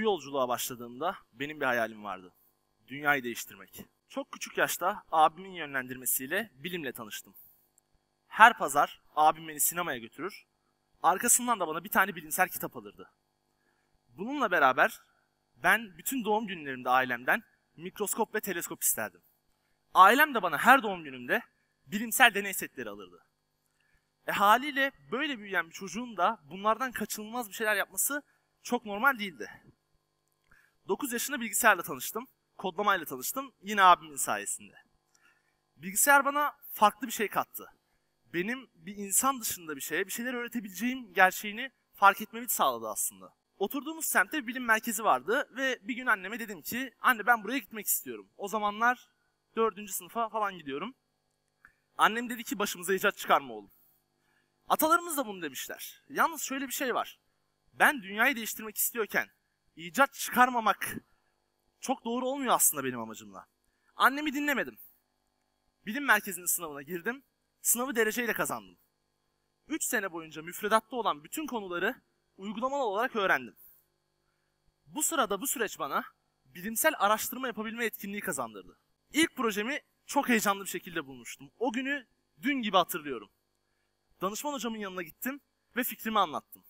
Bu yolculuğa başladığımda benim bir hayalim vardı. Dünyayı değiştirmek. Çok küçük yaşta abimin yönlendirmesiyle bilimle tanıştım. Her pazar abim beni sinemaya götürür, arkasından da bana bir tane bilimsel kitap alırdı. Bununla beraber ben bütün doğum günlerimde ailemden mikroskop ve teleskop isterdim. Ailem de bana her doğum günümde bilimsel deney setleri alırdı. Haliyle böyle büyüyen bir çocuğun da bunlardan kaçınılmaz bir şeyler yapması çok normal değildi. 9 yaşında bilgisayarla tanıştım, kodlamayla tanıştım yine abimin sayesinde. Bilgisayar bana farklı bir şey kattı. Benim bir insan dışında bir şeye bir şeyler öğretebileceğim gerçeğini fark etmemi sağladı aslında. Oturduğumuz semtte bir bilim merkezi vardı ve bir gün anneme dedim ki anne ben buraya gitmek istiyorum. O zamanlar 4. sınıfa falan gidiyorum. Annem dedi ki başımıza icat çıkarma oğlum. Atalarımız da bunu demişler. Yalnız şöyle bir şey var. Ben dünyayı değiştirmek istiyorken icat çıkarmamak çok doğru olmuyor aslında benim amacımla. Annemi dinlemedim. Bilim merkezinin sınavına girdim. Sınavı dereceyle kazandım. 3 sene boyunca müfredatta olan bütün konuları uygulamalı olarak öğrendim. Bu sırada bu süreç bana bilimsel araştırma yapabilme etkinliği kazandırdı. İlk projemi çok heyecanlı bir şekilde bulmuştum. O günü dün gibi hatırlıyorum. Danışman hocamın yanına gittim ve fikrimi anlattım.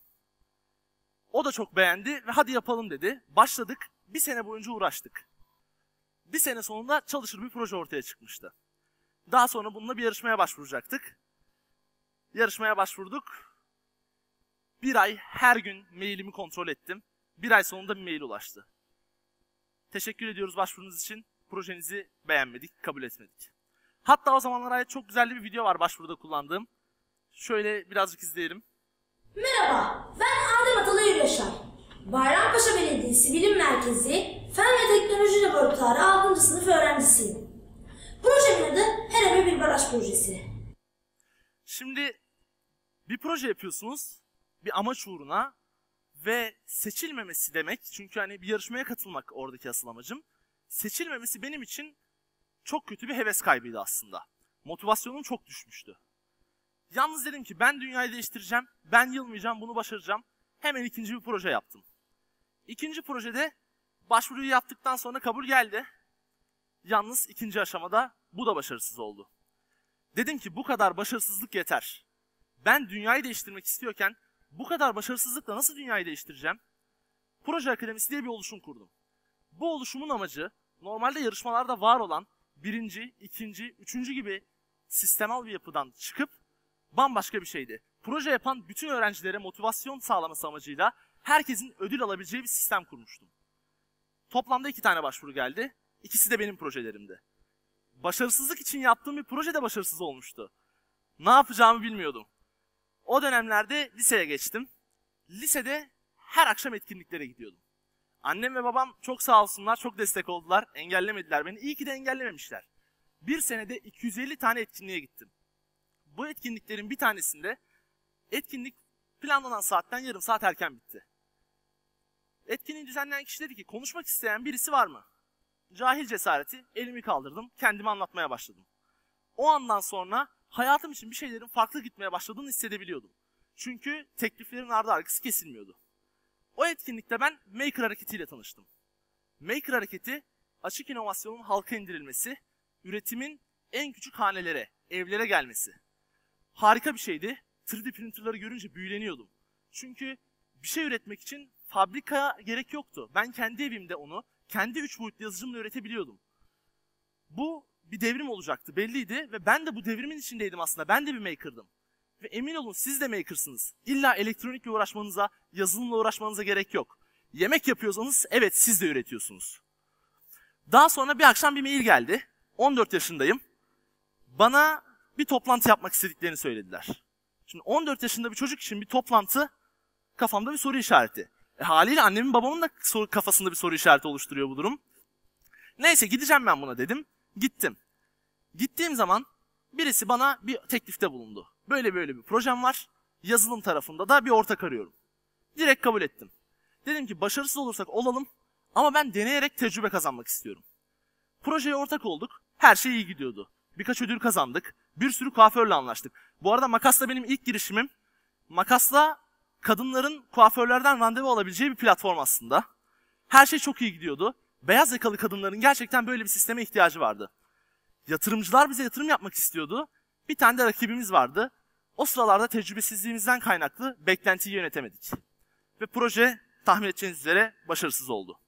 O da çok beğendi ve hadi yapalım dedi. Başladık, bir sene boyunca uğraştık. Bir sene sonunda çalışır bir proje ortaya çıkmıştı. Daha sonra bununla bir yarışmaya başvuracaktık. Yarışmaya başvurduk. Bir ay her gün mailimi kontrol ettim. Bir ay sonunda bir mail ulaştı. Teşekkür ediyoruz başvurunuz için. Projenizi beğenmedik, kabul etmedik. Hatta o zamanlara çok güzel bir video var başvuruda kullandığım. Şöyle birazcık izleyelim. Merhaba, ben Adem Atalay Hüryaşar. Bayrampaşa Belediyesi Bilim Merkezi Fen ve Teknoloji Laboratuvarı 6. sınıf öğrencisiyim. Projemin adı Herebi Bir Barış projesi. Şimdi bir proje yapıyorsunuz, bir amaç uğruna ve seçilmemesi demek, çünkü hani bir yarışmaya katılmak oradaki asıl amacım. Seçilmemesi benim için çok kötü bir heves kaybıydı aslında. Motivasyonum çok düşmüştü. Yalnız dedim ki ben dünyayı değiştireceğim, ben yılmayacağım, bunu başaracağım. Hemen ikinci bir proje yaptım. İkinci projede başvuruyu yaptıktan sonra kabul geldi. Yalnız ikinci aşamada bu da başarısız oldu. Dedim ki bu kadar başarısızlık yeter. Ben dünyayı değiştirmek istiyorken bu kadar başarısızlıkla nasıl dünyayı değiştireceğim? Proje Akademisi diye bir oluşum kurdum. Bu oluşumun amacı normalde yarışmalarda var olan 1., 2., 3. gibi sistemel bir yapıdan çıkıp bambaşka bir şeydi. Proje yapan bütün öğrencilere motivasyon sağlaması amacıyla herkesin ödül alabileceği bir sistem kurmuştum. Toplamda 2 tane başvuru geldi. İkisi de benim projelerimdi. Başarısızlık için yaptığım bir proje de başarısız olmuştu. Ne yapacağımı bilmiyordum. O dönemlerde liseye geçtim. Lisede her akşam etkinliklere gidiyordum. Annem ve babam çok sağ olsunlar, çok destek oldular. Engellemediler beni. İyi ki de engellememişler. Bir senede 250 tane etkinliğe gittim. Bu etkinliklerin bir tanesinde etkinlik planlanan saatten yarım saat erken bitti. Etkinliği düzenleyen kişi dedi ki konuşmak isteyen birisi var mı? Cahil cesareti elimi kaldırdım, kendimi anlatmaya başladım. O andan sonra hayatım için bir şeylerin farklı gitmeye başladığını hissedebiliyordum. Çünkü tekliflerin ardı arkası kesilmiyordu. O etkinlikte ben Maker Hareketi ile tanıştım. Maker Hareketi, açık inovasyonun halka indirilmesi, üretimin en küçük hanelere, evlere gelmesi. Harika bir şeydi. 3D printerları görünce büyüleniyordum. Çünkü bir şey üretmek için fabrika gerek yoktu. Ben kendi evimde onu, kendi 3 boyutlu yazıcımla üretebiliyordum. Bu bir devrim olacaktı, belliydi ve ben de bu devrimin içindeydim aslında. Ben de bir maker'dım. Ve emin olun siz de maker'sınız. İlla elektronikle uğraşmanıza, yazılımla uğraşmanıza gerek yok. Yemek yapıyorsanız evet siz de üretiyorsunuz. Daha sonra bir akşam bir mail geldi. 14 yaşındayım. Bana bir toplantı yapmak istediklerini söylediler. Şimdi 14 yaşında bir çocuk için bir toplantı kafamda bir soru işareti. Haliyle annemin babamın da kafasında bir soru işareti oluşturuyor bu durum. Neyse gideceğim ben buna dedim. Gittim. Gittiğim zaman birisi bana bir teklifte bulundu. Böyle bir projem var. Yazılım tarafında da bir ortak arıyorum. Direkt kabul ettim. Dedim ki başarısız olursak olalım ama ben deneyerek tecrübe kazanmak istiyorum. Projeye ortak olduk. Her şey iyi gidiyordu. Birkaç ödül kazandık. Bir sürü kuaförle anlaştık. Bu arada Makas'la benim ilk girişimim. Makas'la kadınların kuaförlerden randevu alabileceği bir platform aslında. Her şey çok iyi gidiyordu. Beyaz yakalı kadınların gerçekten böyle bir sisteme ihtiyacı vardı. Yatırımcılar bize yatırım yapmak istiyordu. Bir tane de rakibimiz vardı. O sıralarda tecrübesizliğimizden kaynaklı beklentiyi yönetemedik. Ve proje tahmin edeceğiniz üzere başarısız oldu.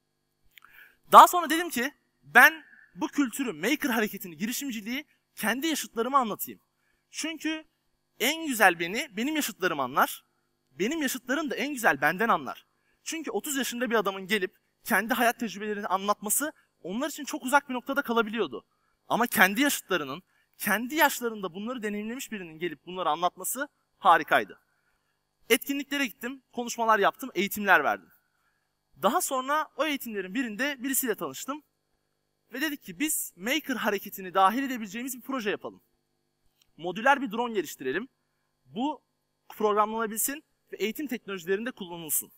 Daha sonra dedim ki ben bu kültürü, maker hareketini, girişimciliği kendi yaşıtlarıma anlatayım. Çünkü en güzel beni benim yaşıtlarım anlar. Benim yaşıtlarım da en güzel benden anlar. Çünkü 30 yaşında bir adamın gelip kendi hayat tecrübelerini anlatması onlar için çok uzak bir noktada kalabiliyordu. Ama kendi yaşıtlarının, kendi yaşlarında bunları deneyimlemiş birinin gelip bunları anlatması harikaydı. Etkinliklere gittim, konuşmalar yaptım, eğitimler verdim. Daha sonra o eğitimlerin birinde birisiyle tanıştım. Ve dedik ki biz Maker hareketini dahil edebileceğimiz bir proje yapalım. Modüler bir drone geliştirelim. Bu programlanabilsin ve eğitim teknolojilerinde kullanılsın.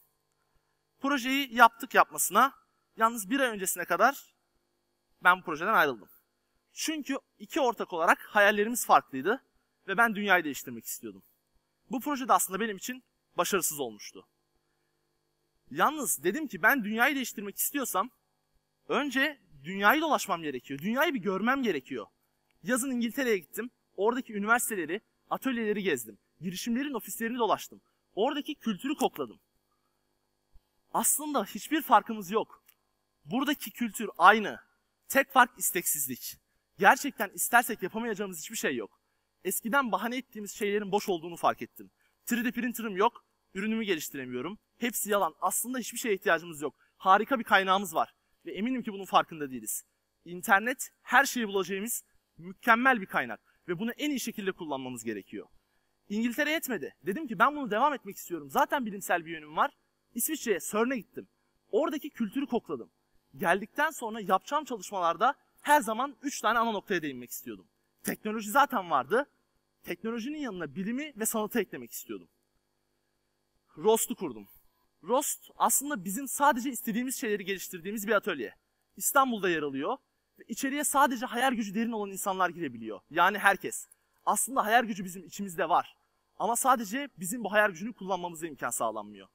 Projeyi yaptık yapmasına, yalnız bir ay öncesine kadar ben bu projeden ayrıldım. Çünkü iki ortak olarak hayallerimiz farklıydı ve ben dünyayı değiştirmek istiyordum. Bu proje de aslında benim için başarısız olmuştu. Yalnız dedim ki ben dünyayı değiştirmek istiyorsam önce dünyayı dolaşmam gerekiyor. Dünyayı bir görmem gerekiyor. Yazın İngiltere'ye gittim. Oradaki üniversiteleri, atölyeleri gezdim. Girişimlerin ofislerini dolaştım. Oradaki kültürü kokladım. Aslında hiçbir farkımız yok. Buradaki kültür aynı. Tek fark isteksizlik. Gerçekten istersek yapamayacağımız hiçbir şey yok. Eskiden bahane ettiğimiz şeylerin boş olduğunu fark ettim. 3D printer'ım yok, ürünümü geliştiremiyorum. Hepsi yalan. Aslında hiçbir şeye ihtiyacımız yok. Harika bir kaynağımız var. Ve eminim ki bunun farkında değiliz. İnternet her şeyi bulacağımız mükemmel bir kaynak. Ve bunu en iyi şekilde kullanmamız gerekiyor. İngiltere yetmedi. Dedim ki ben bunu devam etmek istiyorum. Zaten bilimsel bir yönüm var. İsviçre'ye, CERN'e gittim. Oradaki kültürü kokladım. Geldikten sonra yapacağım çalışmalarda her zaman 3 tane ana noktaya değinmek istiyordum. Teknoloji zaten vardı. Teknolojinin yanına bilimi ve sanatı eklemek istiyordum. Rost'u kurdum. Rost aslında bizim sadece istediğimiz şeyleri geliştirdiğimiz bir atölye. İstanbul'da yer alıyor ve içeriye sadece hayal gücü derin olan insanlar girebiliyor. Yani herkes. Aslında hayal gücü bizim içimizde var. Ama sadece bizim bu hayal gücünü kullanmamıza imkan sağlanmıyor.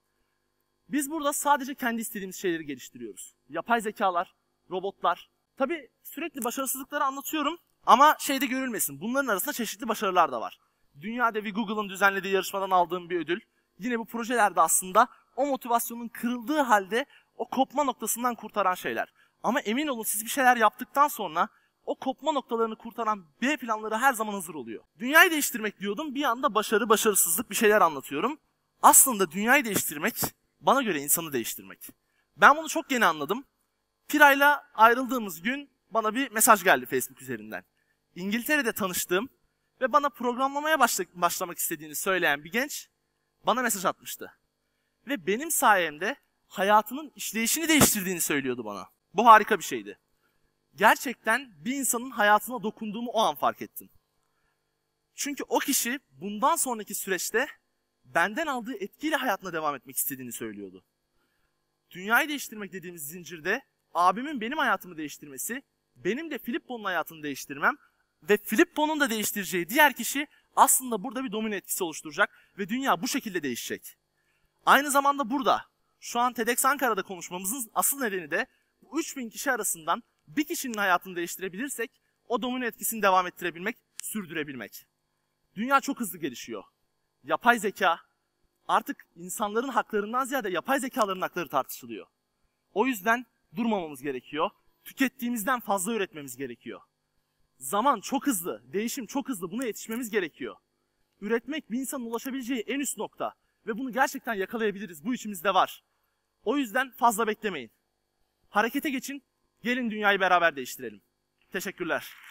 Biz burada sadece kendi istediğimiz şeyleri geliştiriyoruz. Yapay zekalar, robotlar. Tabii sürekli başarısızlıkları anlatıyorum ama şeyde görülmesin. Bunların arasında çeşitli başarılar da var. Dünyadevi Google'ın düzenlediği yarışmadan aldığım bir ödül. Yine bu projelerde aslında o motivasyonun kırıldığı halde o kopma noktasından kurtaran şeyler. Ama emin olun siz bir şeyler yaptıktan sonra o kopma noktalarını kurtaran B planları her zaman hazır oluyor. Dünyayı değiştirmek diyordum. Bir anda başarı, başarısızlık bir şeyler anlatıyorum. Aslında dünyayı değiştirmek bana göre insanı değiştirmek. Ben bunu çok yeni anladım. Pira'yla ayrıldığımız gün bana bir mesaj geldi Facebook üzerinden. İngiltere'de tanıştığım ve bana programlamaya başlamak istediğini söyleyen bir genç bana mesaj atmıştı. Ve benim sayemde hayatının işleyişini değiştirdiğini söylüyordu bana. Bu harika bir şeydi. Gerçekten bir insanın hayatına dokunduğumu o an fark ettim. Çünkü o kişi bundan sonraki süreçte benden aldığı etkiyle hayatına devam etmek istediğini söylüyordu. Dünyayı değiştirmek dediğimiz zincirde abimin benim hayatımı değiştirmesi, benim de Filippo'nun hayatını değiştirmem ve Filippo'nun da değiştireceği diğer kişi aslında burada bir domino etkisi oluşturacak ve dünya bu şekilde değişecek. Aynı zamanda burada, şu an TEDx Ankara'da konuşmamızın asıl nedeni de bu 3000 kişi arasından bir kişinin hayatını değiştirebilirsek o domino etkisini devam ettirebilmek, sürdürebilmek. Dünya çok hızlı gelişiyor. Yapay zeka, artık insanların haklarından ziyade yapay zekaların hakları tartışılıyor. O yüzden durmamamız gerekiyor. Tükettiğimizden fazla üretmemiz gerekiyor. Zaman çok hızlı, değişim çok hızlı, buna yetişmemiz gerekiyor. Üretmek bir insanın ulaşabileceği en üst nokta ve bunu gerçekten yakalayabiliriz, bu içimizde var. O yüzden fazla beklemeyin. Harekete geçin, gelin dünyayı beraber değiştirelim. Teşekkürler.